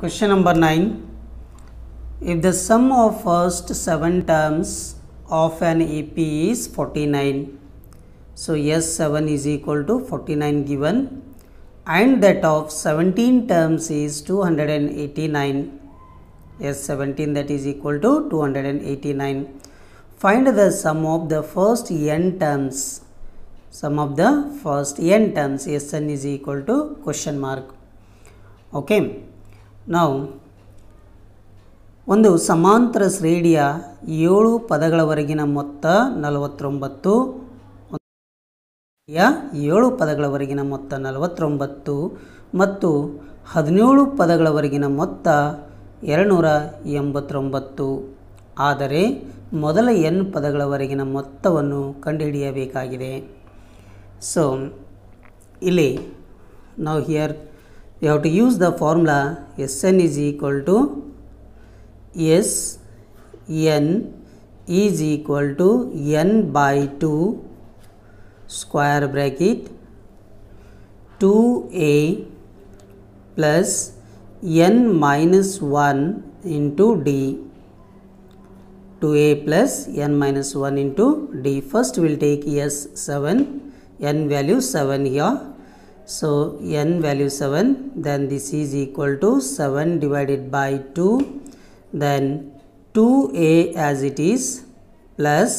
Question number 9. If the sum of first 7 terms of an AP is 49, so S7 is equal to 49 given, and that of 17 terms is 289. S17 that is equal to 289. Find the sum of the first n terms. Sum of the first n terms. Sn is equal to question mark. Okay. Now, ಒಂದು ಸಮಾಂತರ ಶ್ರೇಣಿಯ 7 ಪದಗಳವರೆಗಿನ ಮೊತ್ತ 49, 7 ಪದಗಳವರೆಗಿನ ಮೊತ್ತ 49 ಮತ್ತು 17 ಪದಗಳವರೆಗಿನ ಮೊತ್ತ 289. ಆದರೆ ಮೊದಲ n ಪದಗಳವರೆಗಿನ ಮೊತ್ತವನ್ನು ಕಂಡುಹಿಡಿಯಬೇಕಾಗಿದೆ. So ಇಲ್ಲಿ now here we have to use the formula Sn is equal to Sn is equal to n by 2 square bracket 2a plus n minus 1 into d. 2a plus n minus 1 into d. First we will take S7, n value 7 here. So n value 7, then this is equal to 7 divided by 2. Then 2a as it is plus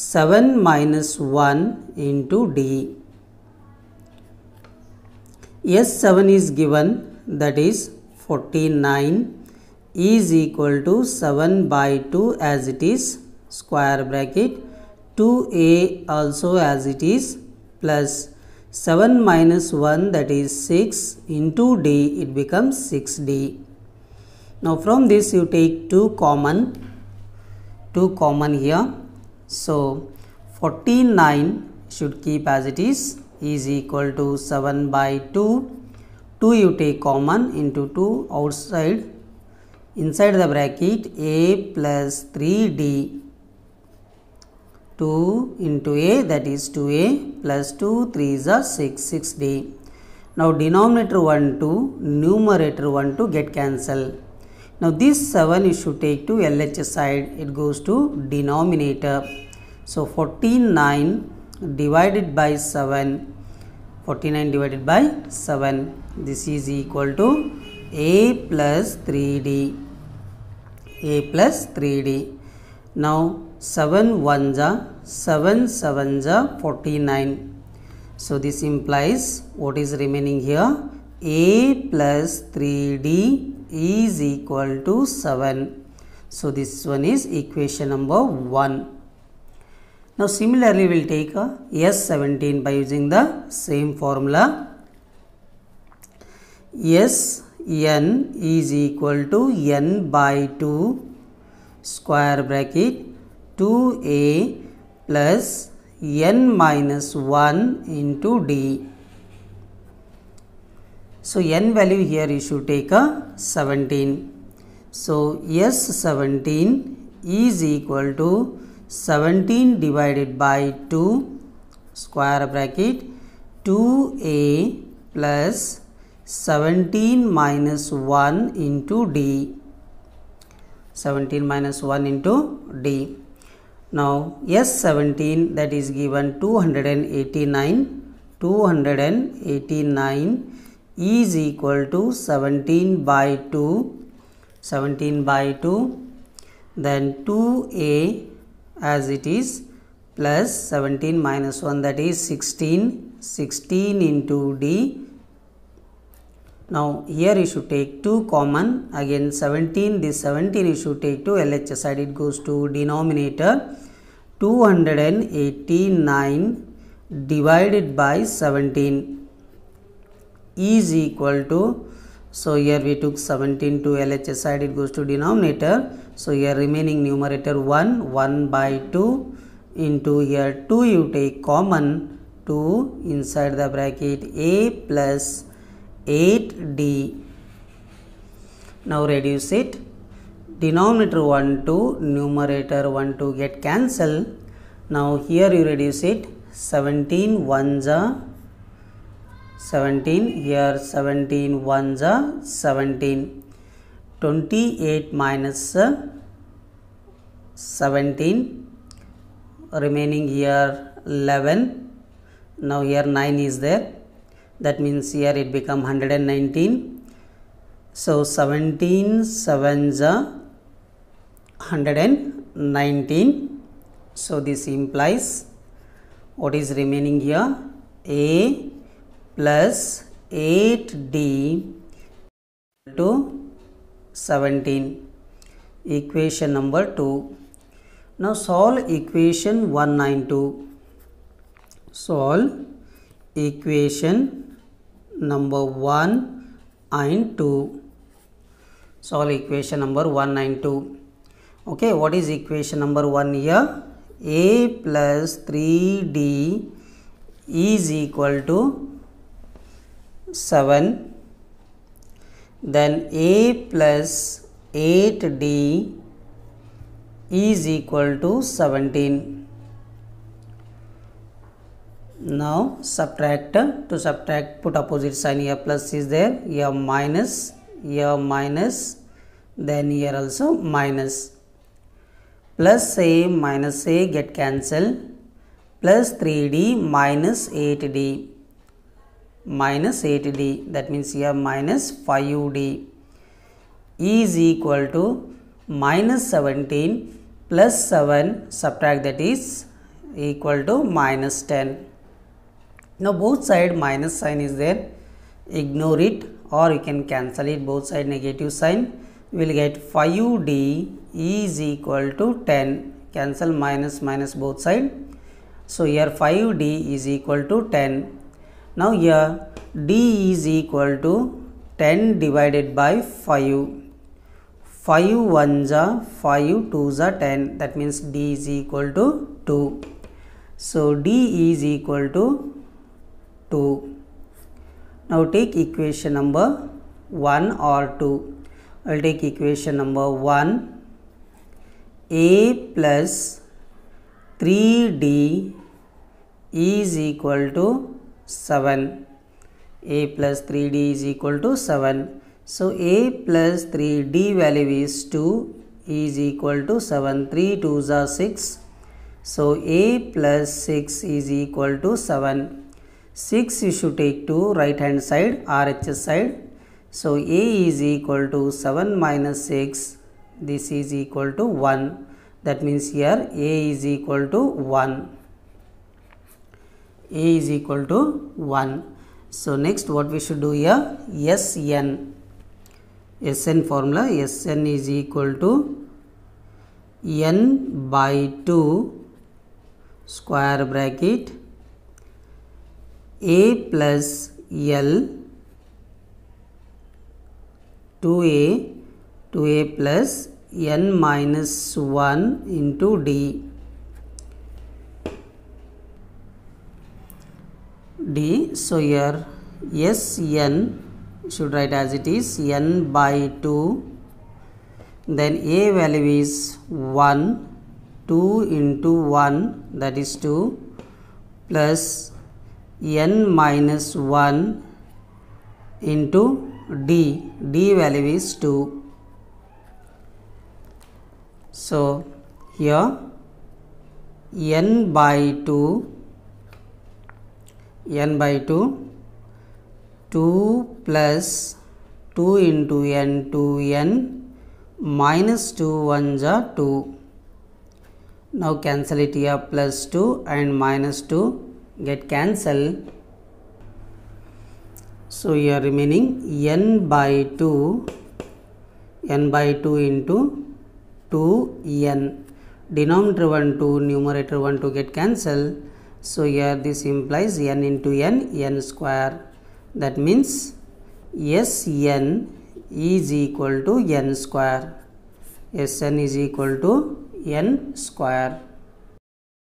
7 minus 1 into d. S7 is given, that is 49 is equal to 7 by 2 as it is square bracket 2a also as it is plus 7 minus 1 that is 6 into d, it becomes 6d. Now from this you take 2 common here. So 49 should keep as it is equal to 7 by 2. 2 you take common into 2 outside, inside the bracket a plus 3d. 2 into a that is 2a plus 2 3s are 6, 6d. Now denominator 1 to numerator 1 to get cancelled. Now this 7 you should take to LHS side, it goes to denominator. So 49 divided by 7, 49 divided by 7, this is equal to a plus 3d, a plus 3d. Now 7 1s are 7, 7s are 49. So this implies what is remaining here, a plus 3d is equal to 7. So this one is equation number 1. Now similarly we will take a S17 by using the same formula. Sn is equal to n by 2 square bracket 2a plus n minus 1 into d. So n value here you should take a 17. So S17 is equal to 17 divided by 2 square bracket 2a plus 17 minus 1 into d. 17 minus 1 into d. Now S17 that is given 289 is equal to 17 by 2, 17 by 2, then 2a as it is plus 17 minus 1 that is 16, 16 into d. Now here you should take 2 common, again 17, this 17 you should take to LHS side, it goes to denominator. 289 divided by 17 is equal to, so here we took 17 to LHS side, it goes to denominator. So here remaining numerator 1 by 2 into here 2 you take common 2 inside the bracket a plus 8d. Now reduce it, denominator 1 to numerator 1 to get cancel. Now here you reduce it, 17 ones are 17, here 17 ones are 17, 28 minus 17, remaining here 11. Now here 9 is there, that means here it become 119. So 17 sevens are 119. So this implies what is remaining here, A plus 8D equal to 17. Equation number 2. Now solve equation 192. Solve equation number 1 and 2. Solve equation number 192. Okay, what is equation number 1 here? A plus 3D is equal to 7. Then A plus 8D is equal to 17. Now subtract. To subtract, put opposite sign. Here plus is there, here minus, here minus, then here also minus. Plus A minus A get cancelled. Plus 3D minus 8D. Minus 8D, that means here minus 5D is equal to minus 17 plus 7, subtract, that is equal to minus 10. Now both side minus sign is there, ignore it or you can cancel it, both side negative sign. We will get 5D is equal to 10, cancel minus minus both side. So here 5D is equal to 10. Now here D is equal to 10 divided by 5. 5 ones are 5, 2s are 10. That means D is equal to 2. So D is equal to 2. Now take equation number 1 or 2. I will take equation number 1. A plus 3D is equal to 7. A plus 3D is equal to 7. So A plus 3D value is 2 is equal to 7. 3 2s are 6. So A plus 6 is equal to 7. 6 you should take to right hand side, RHS side. So A is equal to 7 minus 6. This is equal to 1. That means here A is equal to 1. A is equal to 1. So next what we should do here, SN formula, SN is equal to N by 2 square bracket A plus L 2A, 2A plus N minus 1 into D. D. So here SN should write as it is, N by 2, then A value is 1, 2 into 1, that is 2, plus N minus 1 into D. D value is 2. So here N by 2, N by 2, 2 plus 2 into N, 2N, minus 2 ones are 2. Now cancel it here, plus 2 and minus 2 get cancelled. So here remaining N by 2, N by 2 into 2N. Denominator 1, 2, numerator 1, 2 get cancelled. So here this implies N into N, N square. That means SN is equal to N square. SN is equal to N square.